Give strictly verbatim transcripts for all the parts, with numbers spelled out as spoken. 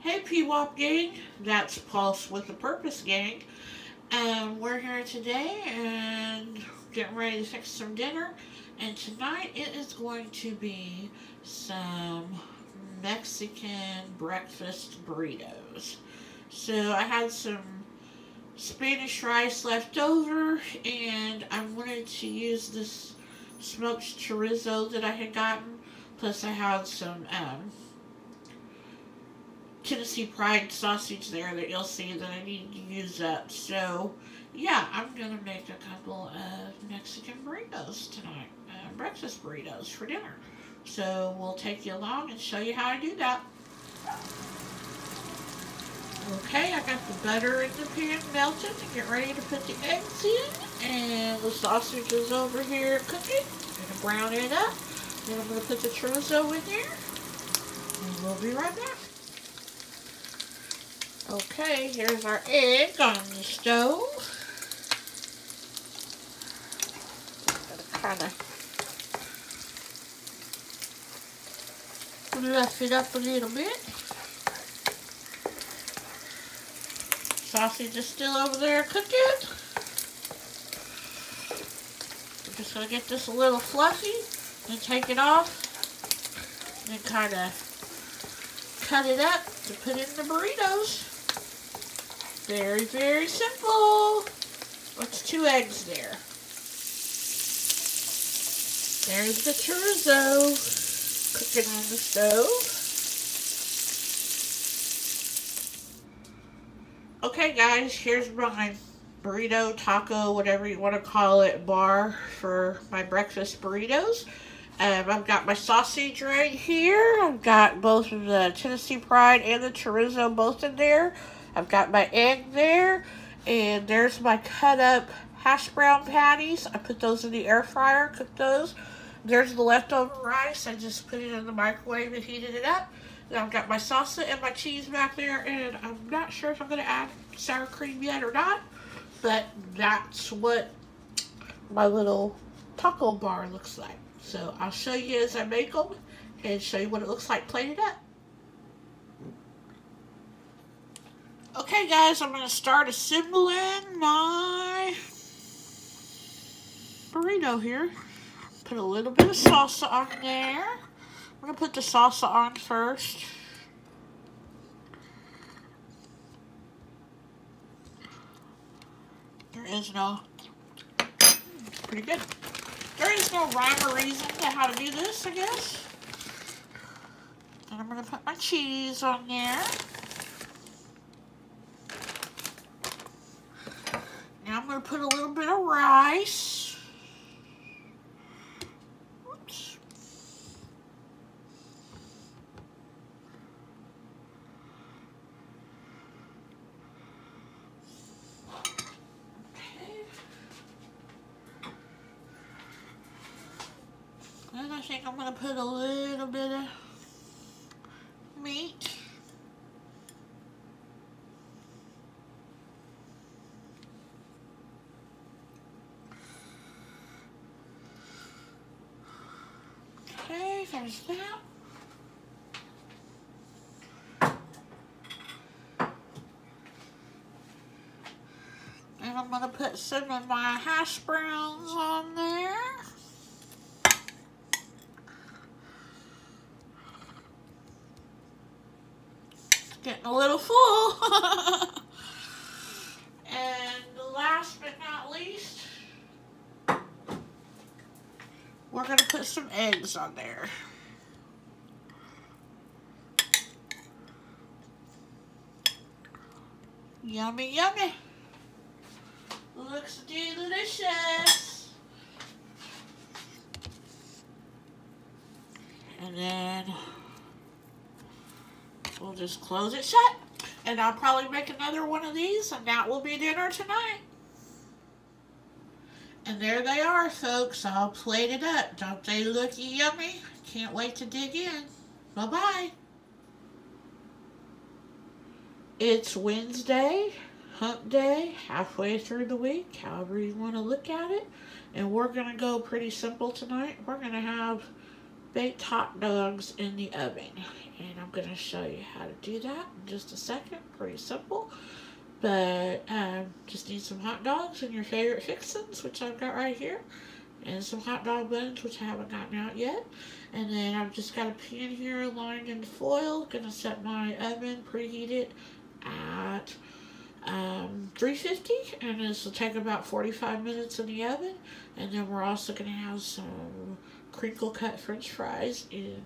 Hey P WOP gang, that's Pulse with a Purpose gang, and we're here today and getting ready to fix some dinner, and tonight it is going to be some Mexican breakfast burritos. So I had some Spanish rice left over, and I wanted to use this smoked chorizo that I had gotten, plus I had some, um, Tennessee Pride sausage there that you'll see that I need to use up. So, yeah, I'm going to make a couple of Mexican burritos tonight. Uh, breakfast burritos for dinner. So, we'll take you along and show you how I do that. Okay, I got the butter in the pan melted and get ready to put the eggs in. And the sausage is over here cooking. I'm going to brown it up. Then I'm going to put the chorizo in there. And we'll be right back. Okay, here's our egg on the stove. Kind of fluff it up a little bit. Sausage is still over there cooking. I'm just going to get this a little fluffy, then take it off, then kind of cut it up to put in the burritos. Very, very simple. That's two eggs there. There's the chorizo cooking on the stove. Okay guys, here's my burrito, taco, whatever you want to call it, bar for my breakfast burritos. Um, I've got my sausage right here. I've got both of the Tennessee Pride and the chorizo both in there. I've got my egg there, and there's my cut-up hash brown patties. I put those in the air fryer, cooked those. There's the leftover rice. I just put it in the microwave and heated it up. And I've got my salsa and my cheese back there, and I'm not sure if I'm going to add sour cream yet or not, but that's what my little taco bar looks like. So I'll show you as I make them and show you what it looks like plated up. Okay guys, I'm going to start assembling my burrito here. Put a little bit of salsa on there. I'm going to put the salsa on first. There is no... It's pretty good. There is no rhyme or reason to how to do this, I guess. And I'm going to put my cheese on there. Now I'm going to put a little bit of rice. Oops. Okay. Then I think I'm going to put a little bit of meat. There's that. And I'm going to put some of my hash browns on there. It's getting a little full. And last but not least, we're going to put some eggs on there. Yummy, yummy. Looks delicious. And then we'll just close it shut. And I'll probably make another one of these, and that will be dinner tonight. And there they are, folks, all plated up. Don't they look yummy? Can't wait to dig in. Bye-bye. It's Wednesday, hump day, halfway through the week, however you want to look at it. And we're going to go pretty simple tonight. We're going to have baked hot dogs in the oven. And I'm going to show you how to do that in just a second. Pretty simple. But um, just need some hot dogs and your favorite fixins, which I've got right here. And some hot dog buns, which I haven't gotten out yet. And then I've just got a pan here lined in foil. Going to set my oven preheated at um, three fifty. And this will take about forty-five minutes in the oven. And then we're also going to have some crinkle cut french fries in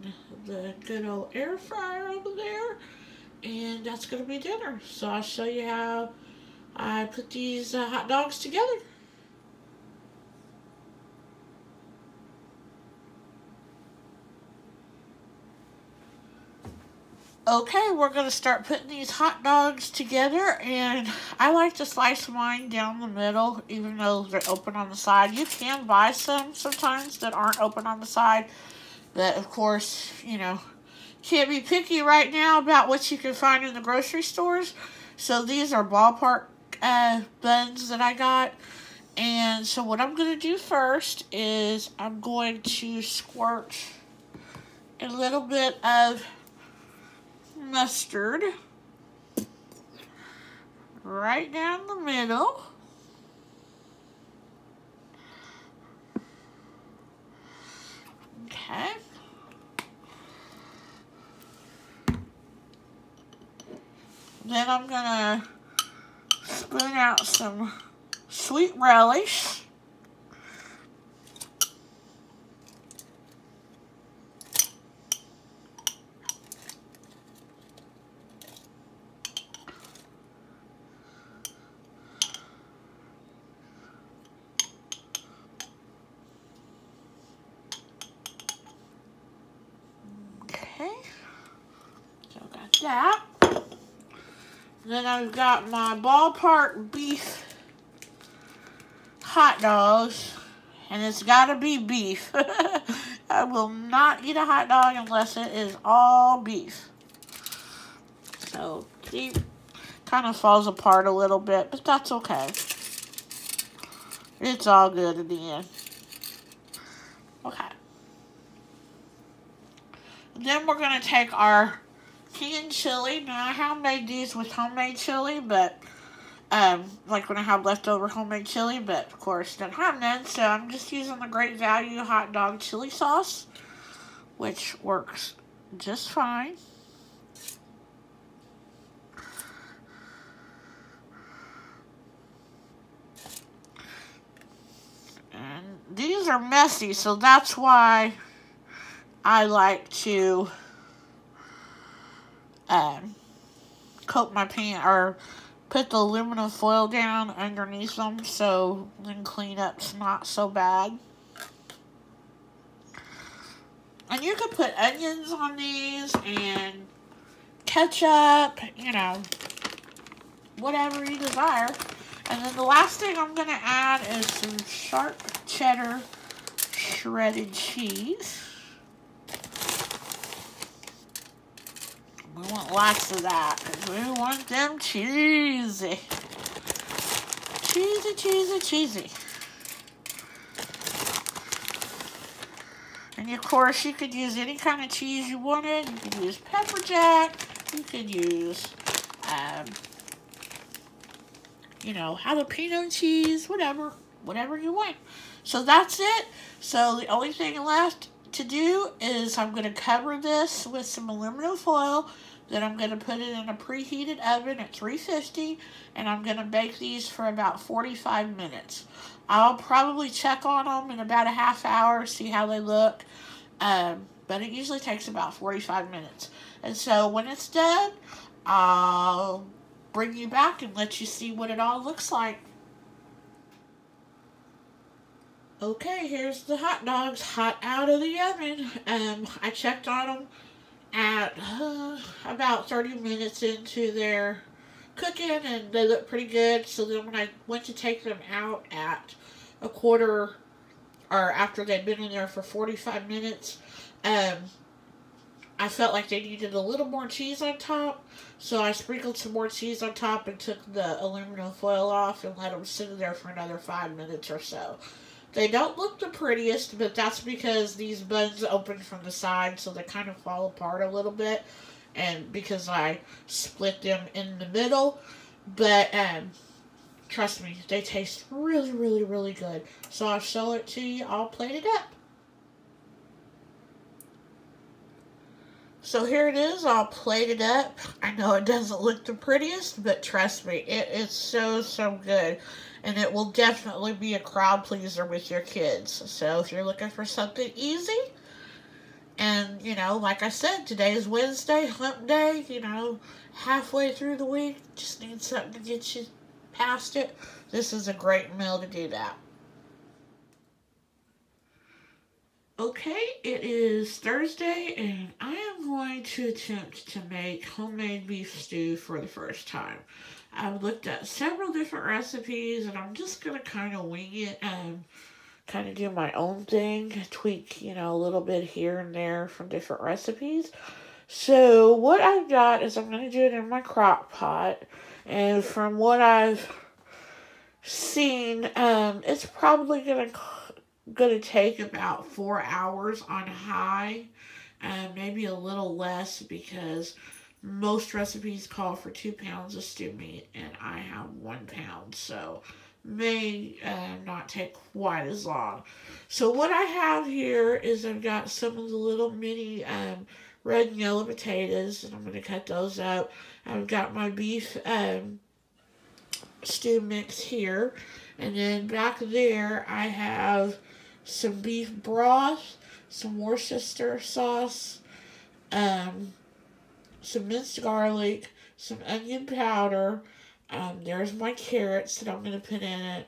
the good old air fryer over there. And that's going to be dinner. So I'll show you how I put these uh, hot dogs together. Okay, we're going to start putting these hot dogs together, and I like to slice mine down the middle, even though they're open on the side. You can buy some sometimes that aren't open on the side, but of course, you know, can't be picky right now about what you can find in the grocery stores. So these are Ballpark uh, buns that I got, and so what I'm going to do first is I'm going to squirt a little bit of mustard right down the middle. Okay. Then I'm gonna spoon out some sweet relish. That. Then I've got my Ballpark beef hot dogs, and it's got to be beef. I will not eat a hot dog unless it is all beef. So, see, kind of falls apart a little bit, but that's okay. It's all good in the end. Okay. Then we're going to take our canned chili. Now, I homemade these with homemade chili, but, um, like when I have leftover homemade chili, but of course, don't have none, so I'm just using the Great Value hot dog chili sauce, which works just fine. And these are messy, so that's why I like to Um, coat my pan or put the aluminum foil down underneath them so then cleanup's not so bad. And you could put onions on these and ketchup, you know, whatever you desire. And then the last thing I'm going to add is some sharp cheddar shredded cheese. We want lots of that, because we want them cheesy. Cheesy, cheesy, cheesy. And, of course, you could use any kind of cheese you wanted. You could use Pepper Jack. You could use, um, you know, jalapeno cheese, whatever. Whatever you want. So, that's it. So, the only thing left to do is I'm going to cover this with some aluminum foil, then I'm going to put it in a preheated oven at three fifty, and I'm going to bake these for about forty-five minutes. I'll probably check on them in about a half hour, see how they look, um, but it usually takes about forty-five minutes. And so when it's done, I'll bring you back and let you see what it all looks like. Okay, here's the hot dogs hot out of the oven. Um, I checked on them at uh, about thirty minutes into their cooking, and they look pretty good. So then when I went to take them out at a quarter, or after they'd been in there for forty-five minutes, um, I felt like they needed a little more cheese on top. So I sprinkled some more cheese on top and took the aluminum foil off and let them sit in there for another five minutes or so. They don't look the prettiest, but that's because these buns open from the side, so they kind of fall apart a little bit, and because I split them in the middle. But um, trust me, they taste really, really, really good. So I'll show it to you. I'll plate it up. So here it is, all plated up. I know it doesn't look the prettiest, but trust me, it is so, so good. And it will definitely be a crowd pleaser with your kids. So if you're looking for something easy, and, you know, like I said, today is Wednesday, hump day, you know, halfway through the week, just need something to get you past it. This is a great meal to do that. Okay, it is Thursday, and I am going to attempt to make homemade beef stew for the first time. I've looked at several different recipes, and I'm just going to kind of wing it and kind of do my own thing, tweak, you know, a little bit here and there from different recipes. So what I've got is I'm going to do it in my crock pot, and from what I've seen, um, it's probably going to... gonna take about four hours on high, and uh, maybe a little less, because most recipes call for two pounds of stew meat and I have one pound, so may uh, not take quite as long. So what I have here is I've got some of the little mini um red and yellow potatoes, and I'm gonna cut those up. I've got my beef um stew mix here, and then back there I have some beef broth, some Worcestershire sauce, um, some minced garlic, some onion powder. Um, there's my carrots that I'm going to put in it.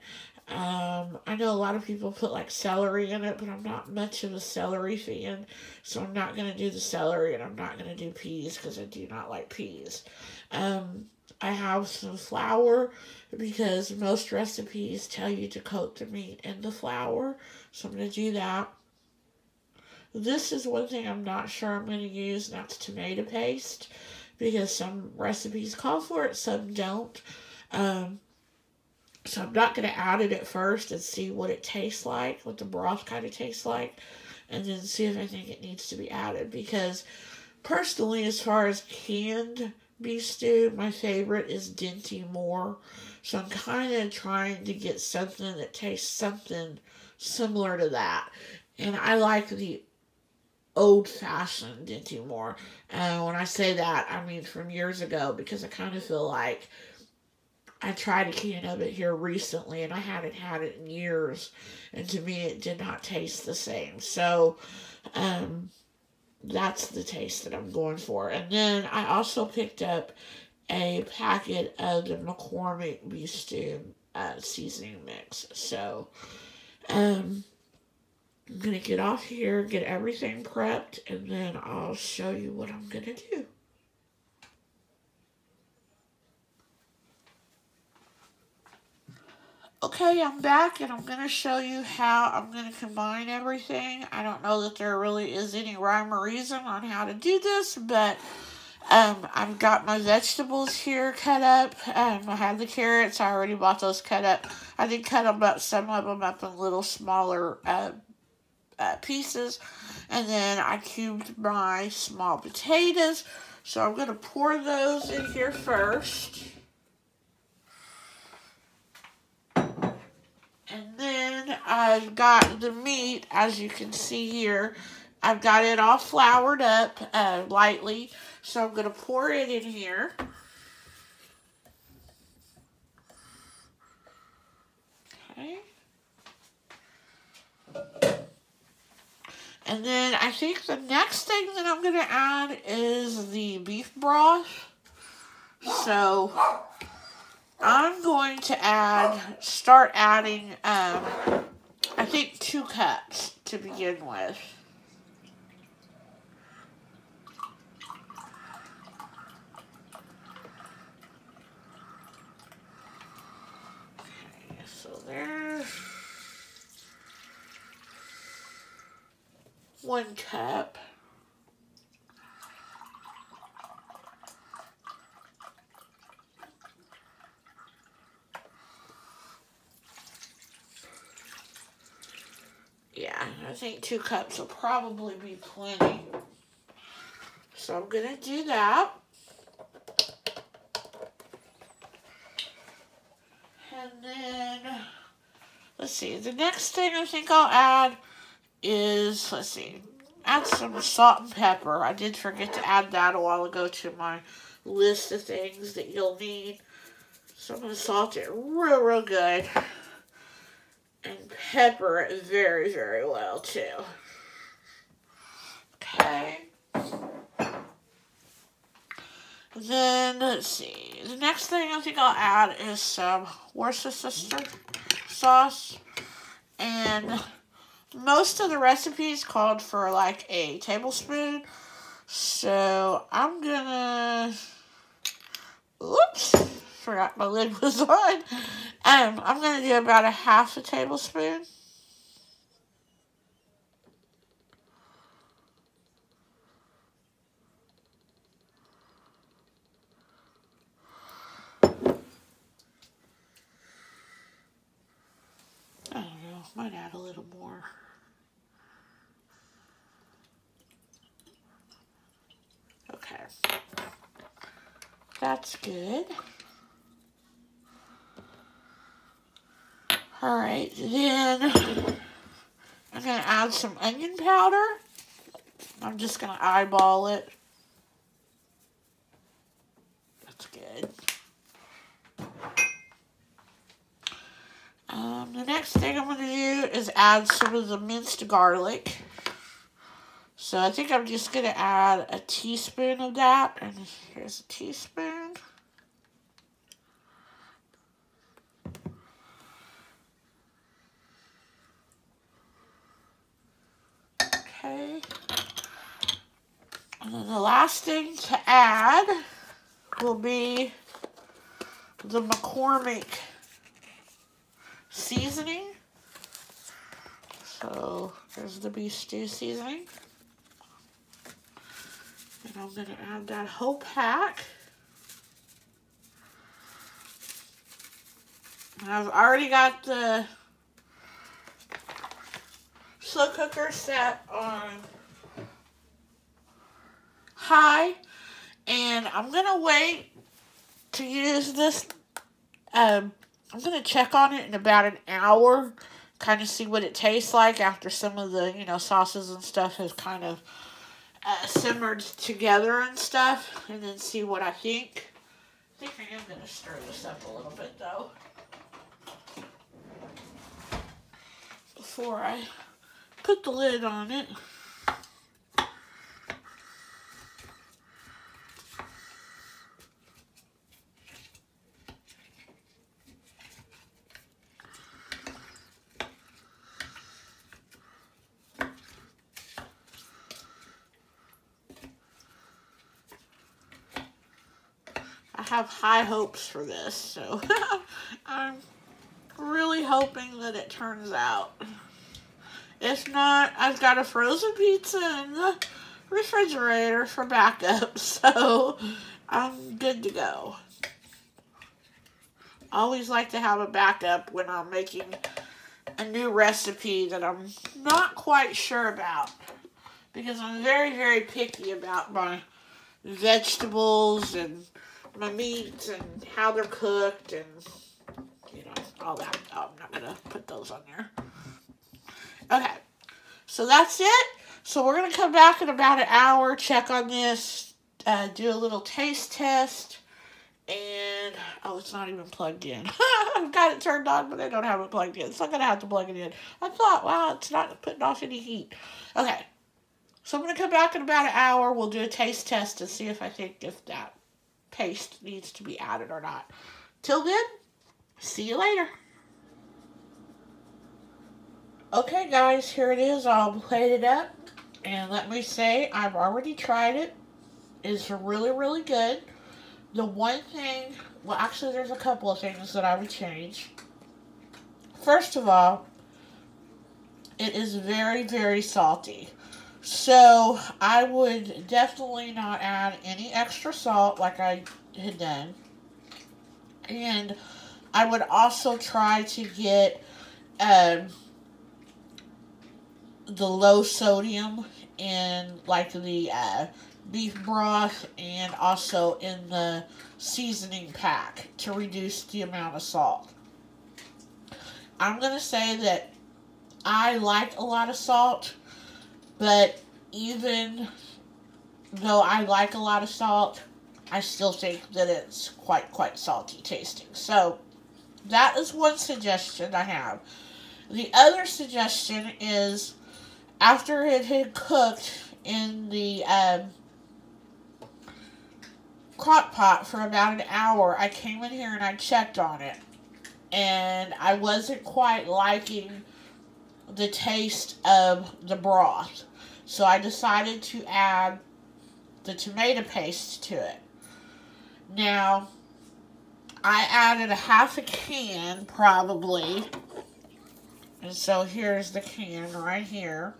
Um, I know a lot of people put like celery in it, but I'm not much of a celery fan, so I'm not going to do the celery, and I'm not going to do peas because I do not like peas. Um, I have some flour, because most recipes tell you to coat the meat in the flour, so I'm going to do that. This is one thing I'm not sure I'm going to use, and that's tomato paste, because some recipes call for it, some don't. Um, so I'm not going to add it at first and see what it tastes like, what the broth kind of tastes like, and then see if I think it needs to be added, because personally, as far as canned beef stew, my favorite is Dinty Moore, so I'm kind of trying to get something that tastes something similar to that, and I like the old-fashioned Dinty Moore, and uh, when I say that, I mean from years ago, because I kind of feel like I tried a can of it here recently, and I hadn't had it in years, and to me, it did not taste the same, so, um... that's the taste that I'm going for. And then I also picked up a packet of the McCormick beef stew uh, seasoning mix. So um, I'm going to get off here, get everything prepped, and then I'll show you what I'm going to do. Okay, I'm back, and I'm going to show you how I'm going to combine everything. I don't know that there really is any rhyme or reason on how to do this, but um, I've got my vegetables here cut up. Um, I have the carrots. I already bought those cut up. I did cut them up, some of them up in little smaller uh, uh, pieces. And then I cubed my small potatoes. So I'm going to pour those in here first. And then I've got the meat, as you can see here. I've got it all floured up uh, lightly, so I'm going to pour it in here. Okay. And then I think the next thing that I'm going to add is the beef broth. So I'm going to add, start adding, um, I think two cups to begin with. Okay, so there. One cup. think two cups will probably be plenty. So I'm going to do that. And then, let's see, the next thing I think I'll add is, let's see, add some salt and pepper. I did forget to add that a while ago to my list of things that you'll need. So I'm going to salt it real, real good. And pepper it very, very well, too. Okay. And then, let's see. The next thing I think I'll add is some Worcestershire sauce. And most of the recipes called for, like, a tablespoon. So, I'm gonna... Oops! Forgot my lid was on. Um, I'm going to do about a half a tablespoon. I don't know, might add a little more. Okay. That's good. Alright, then I'm going to add some onion powder. I'm just going to eyeball it. That's good. Um, the next thing I'm going to do is add some of the minced garlic. So I think I'm just going to add a teaspoon of that. And here's a teaspoon. And then the last thing to add will be the McCormick seasoning. So there's the beef stew seasoning. And I'm going to add that whole pack. And I've already got the slow cooker set on high, and I'm gonna wait to use this. um I'm gonna check on it in about an hour, kind of see what it tastes like after some of the, you know, sauces and stuff has kind of uh, simmered together and stuff, and then see what I think. I think I am gonna stir this up a little bit though before I put the lid on it. I have high hopes for this, so I'm really hoping that it turns out. If not, I've got a frozen pizza in the refrigerator for backup, so I'm good to go. I always like to have a backup when I'm making a new recipe that I'm not quite sure about, because I'm very, very picky about my vegetables and my meats and how they're cooked and, you know, all that. Oh, I'm not going to put those on there. Okay, so that's it. So we're going to come back in about an hour, check on this, uh, do a little taste test, and, oh, it's not even plugged in. I've got it turned on, but I don't have it plugged in, so I'm going to have to plug it in. I thought, wow, it's not putting off any heat. Okay, so I'm going to come back in about an hour. We'll do a taste test and see if I think if that paste needs to be added or not. Till then, see you later. Okay guys, here it is, all plated up, and let me say, I've already tried it. It's really, really good. The one thing, well actually there's a couple of things that I would change. First of all, it is very, very salty. So, I would definitely not add any extra salt like I had done. And I would also try to get, um... the low sodium in like the uh, beef broth and also in the seasoning pack to reduce the amount of salt. I'm going to say that I like a lot of salt, but even though I like a lot of salt, I still think that it's quite, quite salty tasting. So, that is one suggestion I have. The other suggestion is, after it had cooked in the um, crock pot for about an hour, I came in here and I checked on it. And I wasn't quite liking the taste of the broth. So I decided to add the tomato paste to it. Now, I added a half a can, probably. And so here's the can right here.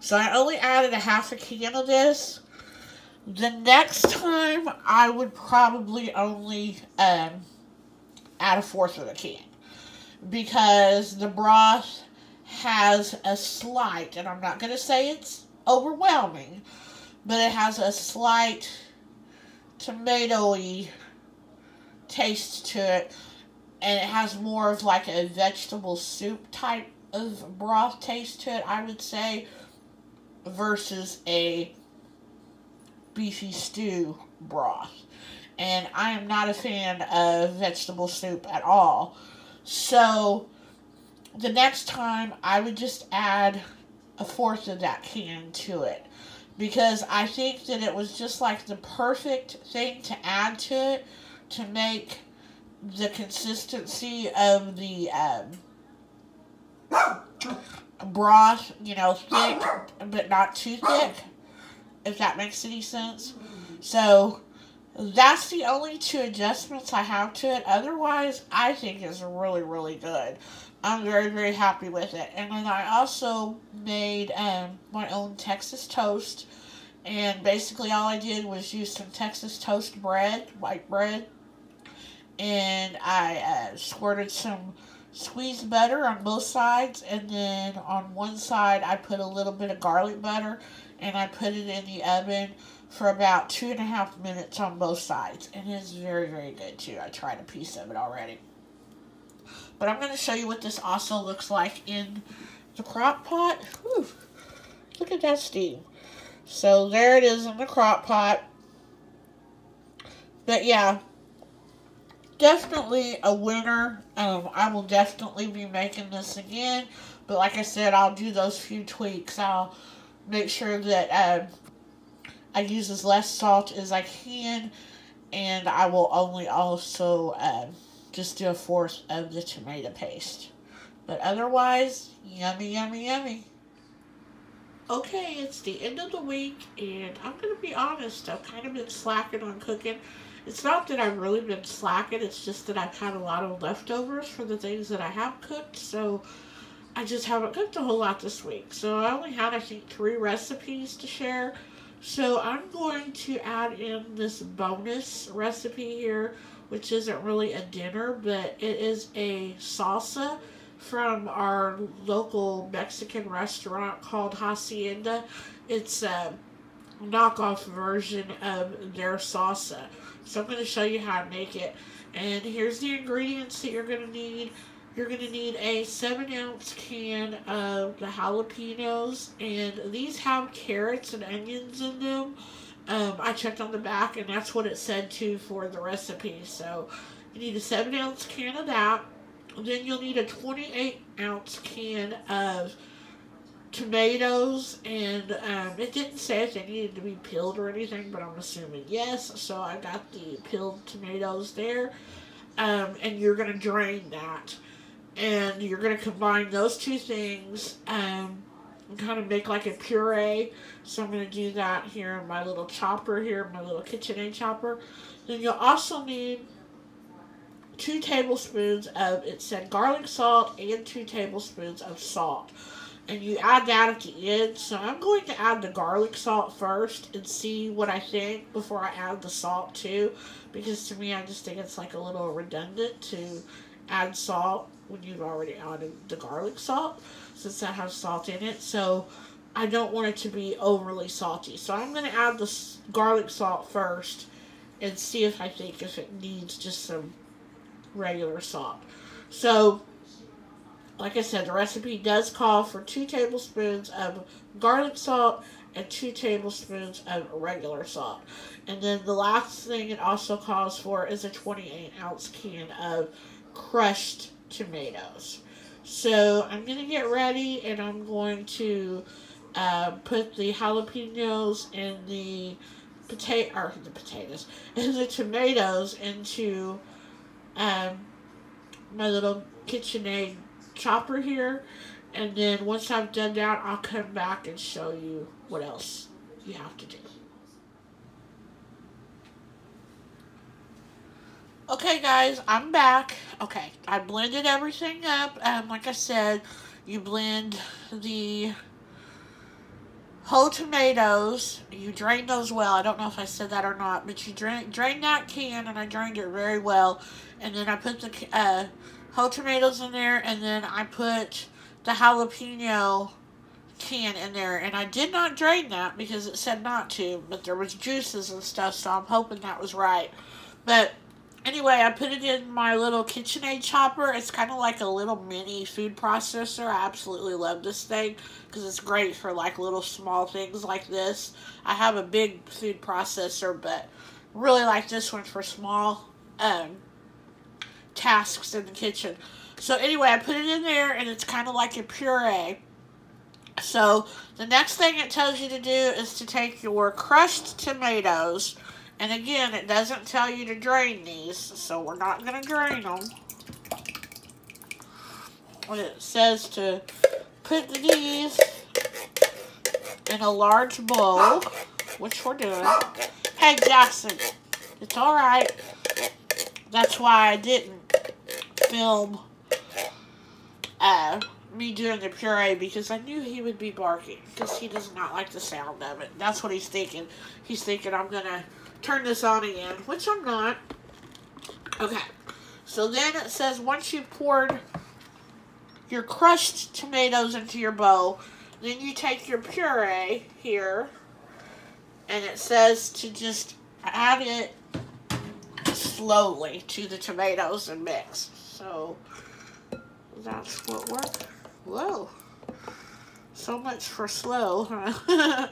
So I only added a half a can of this. The next time, I would probably only um, add a fourth of the can, because the broth has a slight, and I'm not going to say it's overwhelming, but it has a slight tomato-y taste to it, and it has more of like a vegetable soup type of broth taste to it, I would say, versus a beefy stew broth. And I am not a fan of vegetable soup at all. So, the next time, I would just add a fourth of that can to it. Because I think that it was just like the perfect thing to add to it to make the consistency of the um, broth, you know, thick, but not too thick. If that makes any sense. So, that's the only two adjustments I have to it. Otherwise, I think it's really, really good. I'm very, very happy with it. And then I also made um, my own Texas toast. And basically all I did was use some Texas toast bread, white bread. And I uh, squirted some squeezed butter on both sides. And then on one side I put a little bit of garlic butter. And I put it in the oven for about two and a half minutes on both sides. And it's very, very good, too. I tried a piece of it already. But I'm going to show you what this also looks like in the crock pot. Whew. Look at that steam. So, there it is in the crock pot. But, yeah. Definitely a winner. Um, I will definitely be making this again. But, like I said, I'll do those few tweaks. I'll make sure that um, I use as less salt as I can, and I will only also um, just do a fourth of the tomato paste. But otherwise, yummy, yummy, yummy. Okay, it's the end of the week, and I'm going to be honest, I've kind of been slacking on cooking. It's not that I've really been slacking, it's just that I've had a lot of leftovers for the things that I have cooked, so I just haven't cooked a whole lot this week. So I only had, I think, three recipes to share. So I'm going to add in this bonus recipe here, which isn't really a dinner, but it is a salsa from our local Mexican restaurant called Hacienda. It's a knockoff version of their salsa. So I'm going to show you how I make it. And here's the ingredients that you're going to need. You're going to need a seven ounce can of the jalapenos, and these have carrots and onions in them. Um, I checked on the back, and that's what it said, too, for the recipe. So, you need a seven ounce can of that. Then you'll need a twenty-eight ounce can of tomatoes, and um, it didn't say if they needed to be peeled or anything, but I'm assuming yes. So, I got the peeled tomatoes there, um, and you're going to drain that. And you're going to combine those two things um, and kind of make like a puree. So I'm going to do that here in my little chopper here, my little KitchenAid chopper. Then you'll also need two tablespoons of, it said garlic salt, and two tablespoons of salt. And you add that at the end. So I'm going to add the garlic salt first and see what I think before I add the salt too. Because to me, I just think it's like a little redundant to add salt when you've already added the garlic salt, since that has salt in it. So I don't want it to be overly salty. So I'm going to add the garlic salt first and see if I think if it needs just some regular salt. So, like I said, the recipe does call for two tablespoons of garlic salt and two tablespoons of regular salt. And then the last thing it also calls for is a twenty-eight ounce can of crushed tomatoes. So I'm going to get ready, and I'm going to uh, put the jalapenos and the potato, or the potatoes, and the tomatoes into um, my little KitchenAid chopper here. And then once I've done that, I'll come back and show you what else you have to do. Okay, guys, I'm back. Okay, I blended everything up. Um, like I said, you blend the whole tomatoes. You drain those well. I don't know if I said that or not, but you drain, drain that can, and I drained it very well. And then I put the uh, whole tomatoes in there, and then I put the jalapeno can in there. And I did not drain that because it said not to, but there was juices and stuff, so I'm hoping that was right. But anyway, I put it in my little KitchenAid chopper. It's kind of like a little mini food processor. I absolutely love this thing because it's great for like little small things like this. I have a big food processor, but really like this one for small um, tasks in the kitchen. So anyway, I put it in there, and it's kind of like a puree. So the next thing it tells you to do is to take your crushed tomatoes. And again, it doesn't tell you to drain these, so we're not going to drain them. And it says to put these in a large bowl, which we're doing. Hey, Jackson, it's all right. That's why I didn't film uh, me doing the puree, because I knew he would be barking, because he does not like the sound of it. That's what he's thinking. He's thinking I'm going to turn this on again, which I'm not. Okay, so then it says once you've poured your crushed tomatoes into your bowl, then you take your puree here, and it says to just add it slowly to the tomatoes and mix. So that's what worked. Whoa, so much for slow, huh?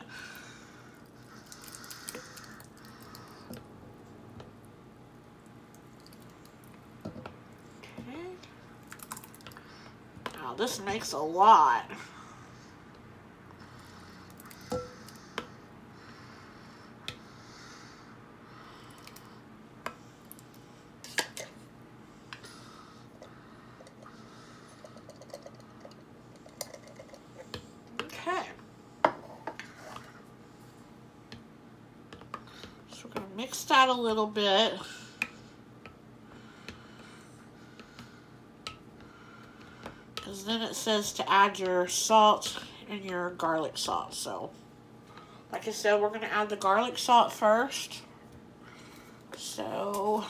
This makes a lot. Okay. So we're going to mix that a little bit. Then it says to add your salt and your garlic salt. So, like I said, we're going to add the garlic salt first. So,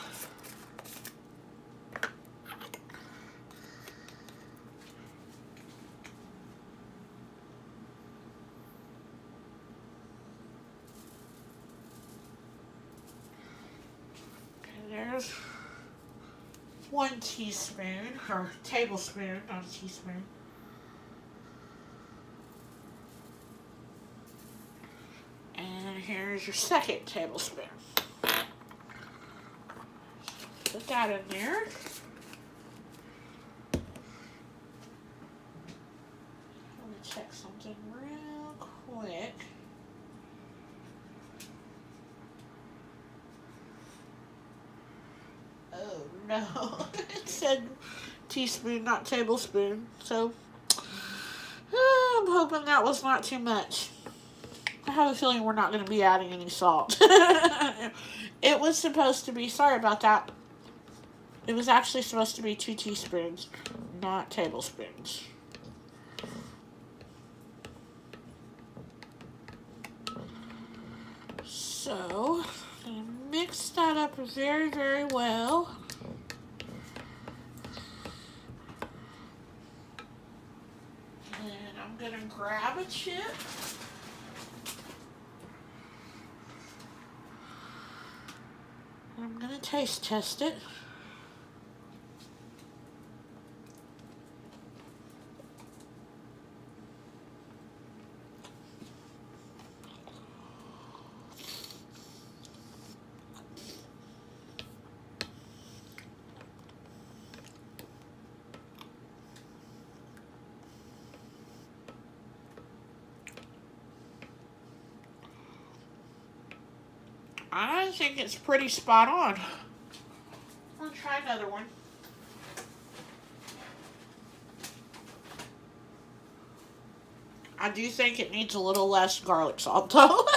and there's one teaspoon, or tablespoon, not a teaspoon. And here's your second tablespoon. Put that in there. I'm going to check something real quick. Oh, no. It said teaspoon, not tablespoon. So, uh, I'm hoping that was not too much. I have a feeling we're not going to be adding any salt. It was supposed to be, sorry about that. It was actually supposed to be two teaspoons, not tablespoons. So, mix that up very, very well. grab a chip. I'm going to taste test it. I think it's pretty spot on. I'll try another one. I do think it needs a little less garlic salt though.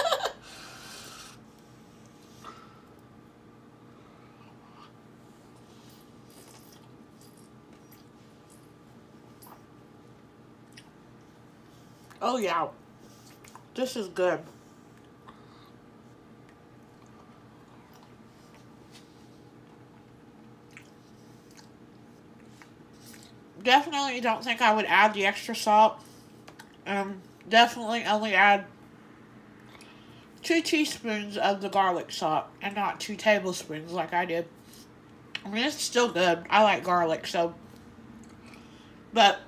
Oh yeah, this is good. Definitely don't think I would add the extra salt. Um, definitely only add two teaspoons of the garlic salt and not two tablespoons like I did. I mean, it's still good. I like garlic, so. But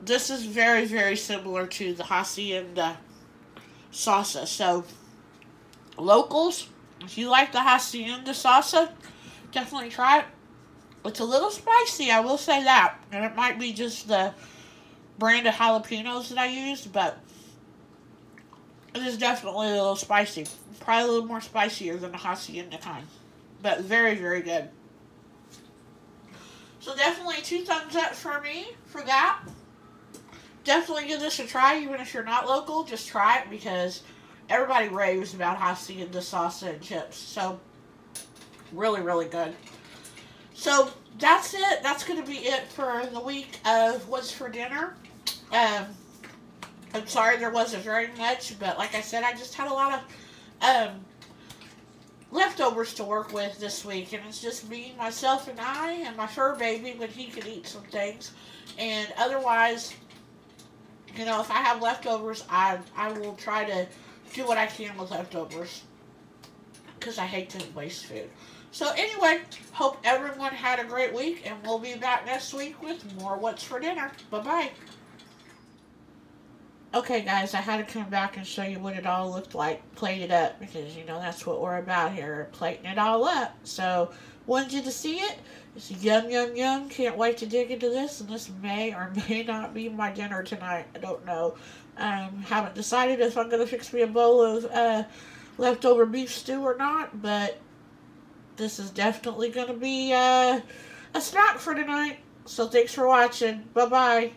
this is very, very similar to the Hacienda salsa. So, locals, if you like the Hacienda salsa, definitely try it. It's a little spicy, I will say that. And it might be just the brand of jalapenos that I used, but it is definitely a little spicy. Probably a little more spicier than the Hacienda kind. But very, very good. So definitely two thumbs up for me for that. Definitely give this a try, even if you're not local. Just try it because everybody raves about Hacienda salsa and chips. So, really, really good. So, that's it. That's going to be it for the week of What's for Dinner. Um, I'm sorry there wasn't very much, but like I said, I just had a lot of um, leftovers to work with this week. And it's just me, myself, and I, and my fur baby when he could eat some things. And otherwise, you know, if I have leftovers, I, I will try to do what I can with leftovers. Because I hate to waste food. So anyway, hope everyone had a great week, and we'll be back next week with more What's for Dinner. Bye-bye. Okay, guys, I had to come back and show you what it all looked like plated up because, you know, that's what we're about here, plating it all up. So, wanted you to see it. It's yum, yum, yum. Can't wait to dig into this, and this may or may not be my dinner tonight. I don't know. Um, haven't decided if I'm going to fix me a bowl of uh, leftover beef stew or not, but this is definitely going to be uh, a snack for tonight. So thanks for watching. Bye-bye.